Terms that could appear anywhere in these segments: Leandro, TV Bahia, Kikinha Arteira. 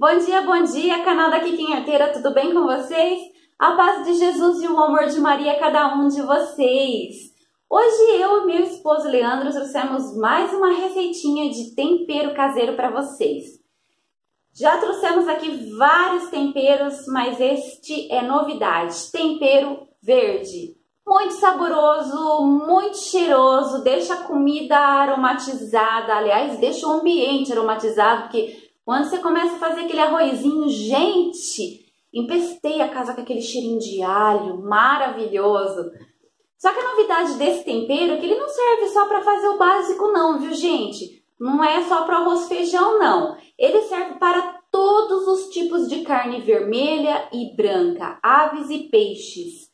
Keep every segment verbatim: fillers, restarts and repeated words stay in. Bom dia, bom dia, canal da Kikinha Arteira, tudo bem com vocês? A paz de Jesus e o amor de Maria, cada um de vocês. Hoje eu e meu esposo Leandro trouxemos mais uma receitinha de tempero caseiro para vocês. Já trouxemos aqui vários temperos, mas este é novidade, tempero verde. Muito saboroso, muito cheiroso, deixa a comida aromatizada, aliás, deixa o ambiente aromatizado, porque quando você começa a fazer aquele arrozinho, gente, empesteia a casa com aquele cheirinho de alho, maravilhoso. Só que a novidade desse tempero é que ele não serve só para fazer o básico não, viu gente? Não é só para arroz e feijão não. Ele serve para todos os tipos de carne vermelha e branca, aves e peixes.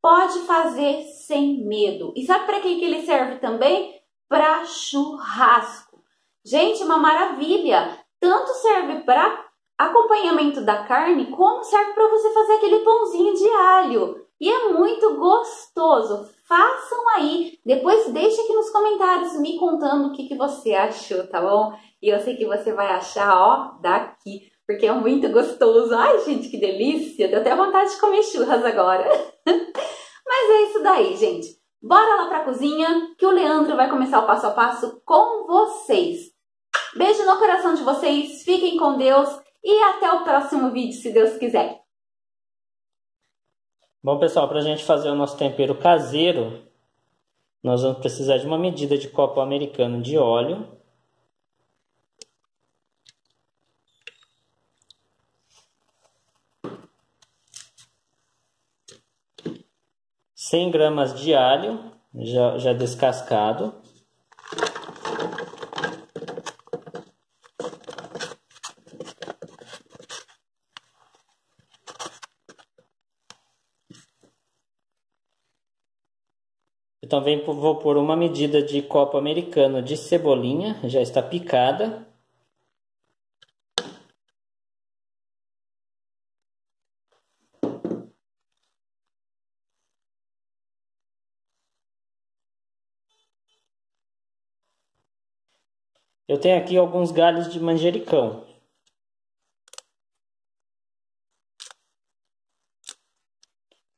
Pode fazer sem medo. E sabe para que que ele serve também? Para churrasco. Gente, uma maravilha! Tanto serve para acompanhamento da carne, como serve para você fazer aquele pãozinho de alho. E é muito gostoso. Façam aí. Depois deixa aqui nos comentários me contando o que, que você achou, tá bom? E eu sei que você vai achar, ó, daqui. Porque é muito gostoso. Ai, gente, que delícia. Deu até vontade de comer churras agora. Mas é isso daí, gente. Bora lá para a cozinha, que o Leandro vai começar o passo a passo com vocês. Beijo no coração de vocês, fiquem com Deus e até o próximo vídeo, se Deus quiser. Bom, pessoal, para a gente fazer o nosso tempero caseiro, nós vamos precisar de uma medida de copo americano de óleo. cem gramas de alho, já, já descascado. Também vou pôr uma medida de copo americano de cebolinha, já está picada. Eu tenho aqui alguns galhos de manjericão.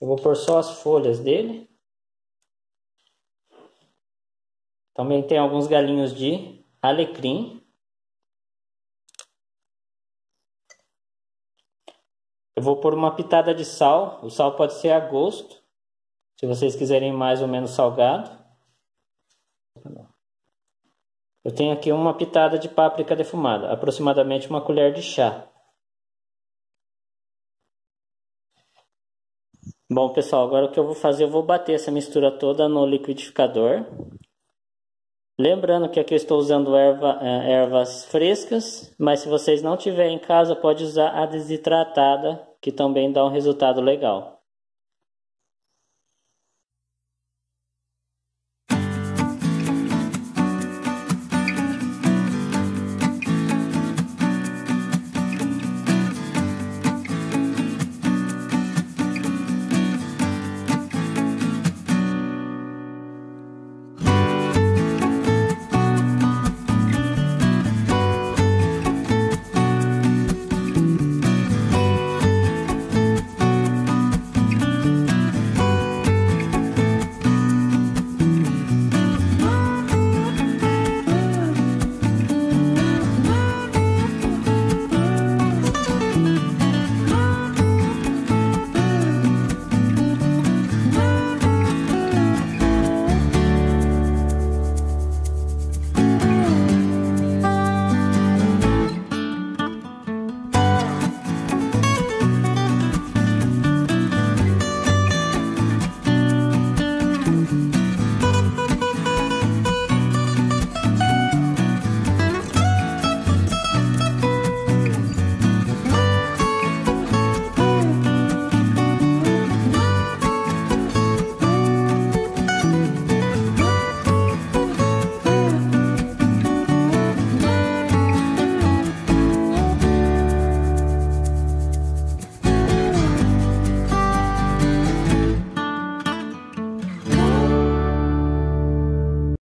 Eu vou pôr só as folhas dele. Também tem alguns galinhos de alecrim. Eu vou pôr uma pitada de sal. O sal pode ser a gosto, se vocês quiserem mais ou menos salgado. Eu tenho aqui uma pitada de páprica defumada, aproximadamente uma colher de chá. Bom, pessoal, agora o que eu vou fazer, eu vou bater essa mistura toda no liquidificador. Lembrando que aqui eu estou usando erva, ervas frescas, mas se vocês não tiverem em casa, pode usar a desidratada, que também dá um resultado legal.